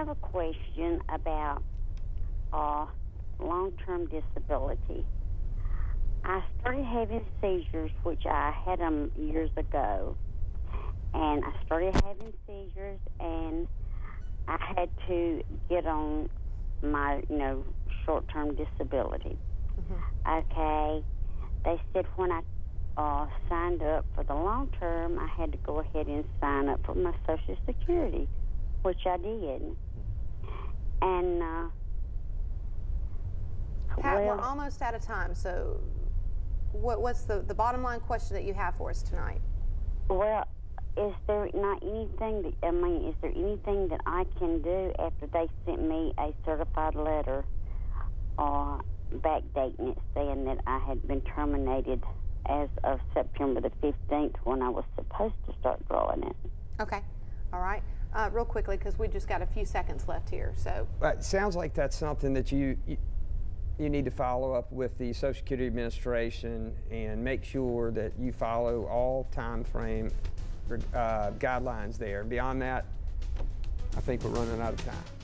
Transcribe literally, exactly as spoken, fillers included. have a question about uh, long-term disability. I started having seizures, which I had them years ago, and I started having seizures, and I had to get on my, you know, short-term disability. Mm-hmm. Okay. They said when I uh, signed up for the long-term, I had to go ahead and sign up for my Social Security, which I did. And, uh, Pat, well, we're almost out of time, so what, what's the, the bottom line question that you have for us tonight? Well, is there not anything that, I mean, is there anything that I can do after they sent me a certified letter uh, backdating it, saying that I had been terminated as of September the fifteenth when I was supposed to start drawing it? Okay, all right. Uh, real quickly, because we just got a few seconds left here, so. It sounds like that's something that you, you you need to follow up with the Social Security Administration and make sure that you follow all time frame uh, guidelines there. Beyond that, I think we're running out of time.